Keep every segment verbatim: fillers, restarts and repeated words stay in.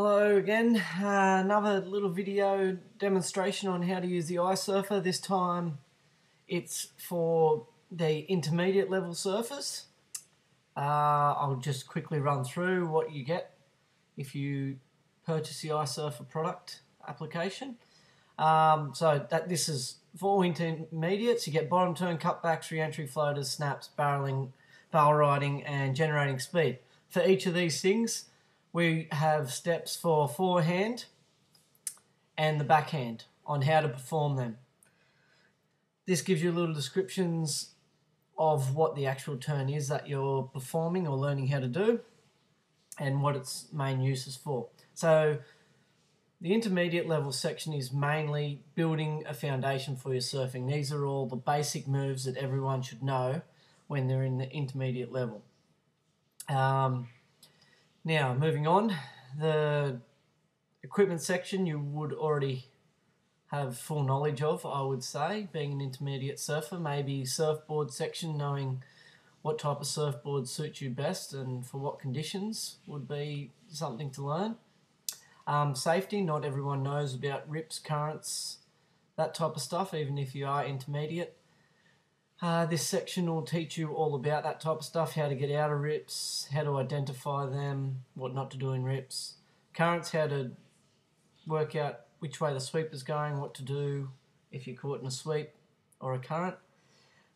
Hello again, uh, another little video demonstration on how to use the iSurfer. This time it's for the intermediate level surfers. Uh, I'll just quickly run through what you get if you purchase the iSurfer product application. Um, so that this is for all intermediates. You get bottom turn, cutbacks, re-entry floaters, snaps, barreling, barrel riding and generating speed. For each of these things we have steps for forehand and the backhand on how to perform them. This gives you little descriptions of what the actual turn is that you're performing or learning how to do and what its main use is for. So the intermediate level section is mainly building a foundation for your surfing. These are all the basic moves that everyone should know when they're in the intermediate level. Um, Now, moving on, the equipment section you would already have full knowledge of, I would say, being an intermediate surfer. Maybe surfboard section, knowing what type of surfboard suits you best and for what conditions would be something to learn. Um, safety, not everyone knows about rips, currents, that type of stuff, even if you are intermediate. Uh, this section will teach you all about that type of stuff, how to get out of rips, how to identify them, what not to do in rips. Currents, how to work out which way the sweep is going, what to do if you're caught in a sweep or a current.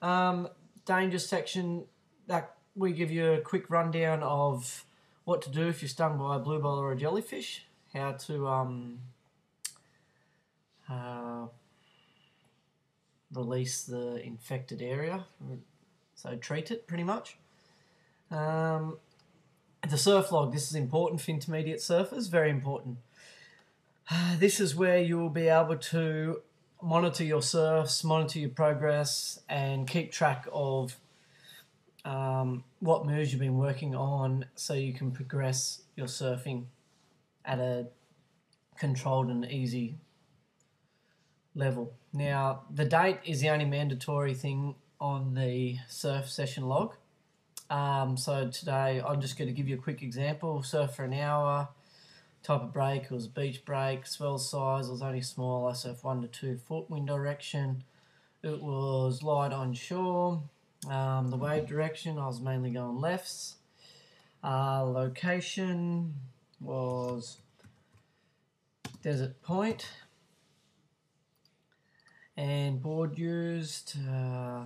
Um, danger section, that we give you a quick rundown of what to do if you're stung by a bluebell or a jellyfish, how to um, uh, release the infected area, so treat it pretty much. Um, the surf log, this is important for intermediate surfers, very important. Uh, this is where you will be able to monitor your surfs, monitor your progress and keep track of um, what moves you've been working on so you can progress your surfing at a controlled and easy level. Now, the date is the only mandatory thing on the surf session log. Um, so today I'm just going to give you a quick example. Surf for an hour, type of break, it was a beach break, swell size, it was only small, I surf one to two foot, wind direction, it was light on shore, um, the wave direction, I was mainly going lefts, uh, location was Desert Point, and board used, uh,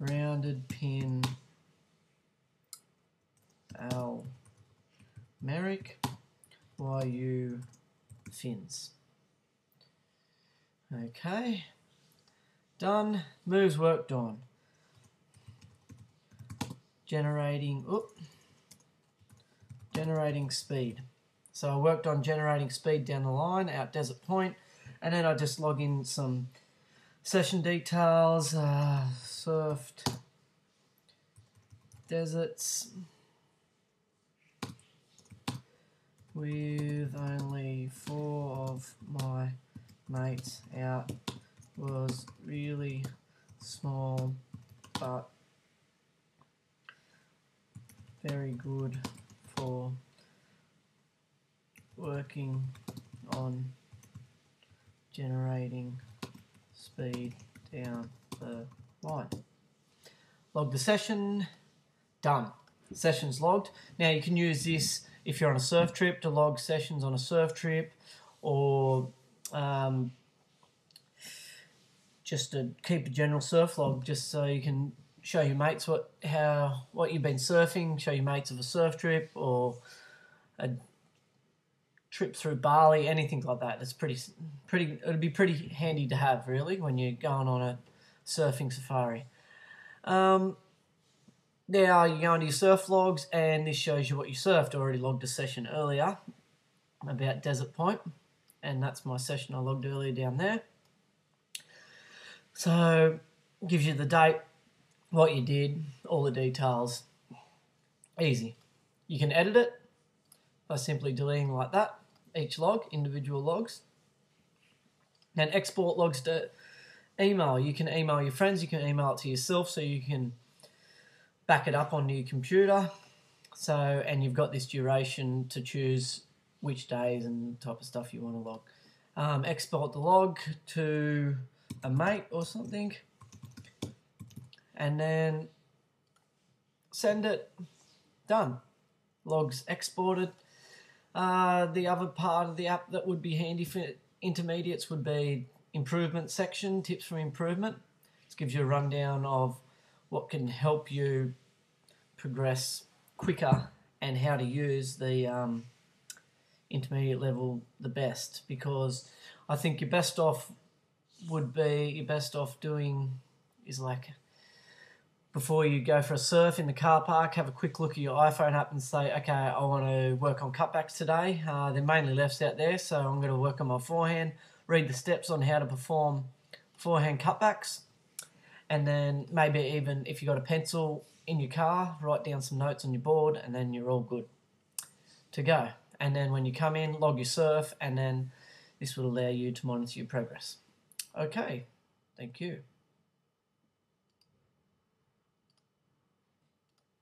rounded pin L Merrick Y U fins. Okay, done. Moves worked on. Generating, oop, generating speed. So I worked on generating speed down the line out Desert Point. And then I just log in some session details, uh, surfed deserts with only four of my mates out, was really small but very good for working on generating speed down the line. Log the session, done. Session's logged. Now you can use this if you're on a surf trip to log sessions on a surf trip, or um, just to keep a general surf log just so you can show your mates what how what you've been surfing, show your mates of a surf trip or a trip through Bali, anything like that. It's pretty, pretty. It'd be pretty handy to have, really, when you're going on a surfing safari. Um, now you go into your surf logs, and this shows you what you surfed. I already logged a session earlier about Desert Point, and that's my session I logged earlier down there. So gives you the date, what you did, all the details. Easy. You can edit it by simply deleting like that. Each log, individual logs. Then export logs to email. You can email your friends, you can email it to yourself so you can back it up onto your computer. So, and you've got this duration to choose which days and type of stuff you want to log. Um, export the log to a mate or something, and then send it. Done. Logs exported. Uh, the other part of the app that would be handy for intermediates would be improvement section, tips for improvement. This gives you a rundown of what can help you progress quicker and how to use the um, intermediate level the best, because I think your best off would be, your best off doing is like before you go for a surf in the car park, have a quick look at your iPhone app and say, okay, I want to work on cutbacks today. Uh, they're mainly lefts out there, so I'm going to work on my forehand, read the steps on how to perform forehand cutbacks, and then maybe even if you've got a pencil in your car, write down some notes on your board, and then you're all good to go. And then when you come in, log your surf, and then this will allow you to monitor your progress. Okay, thank you.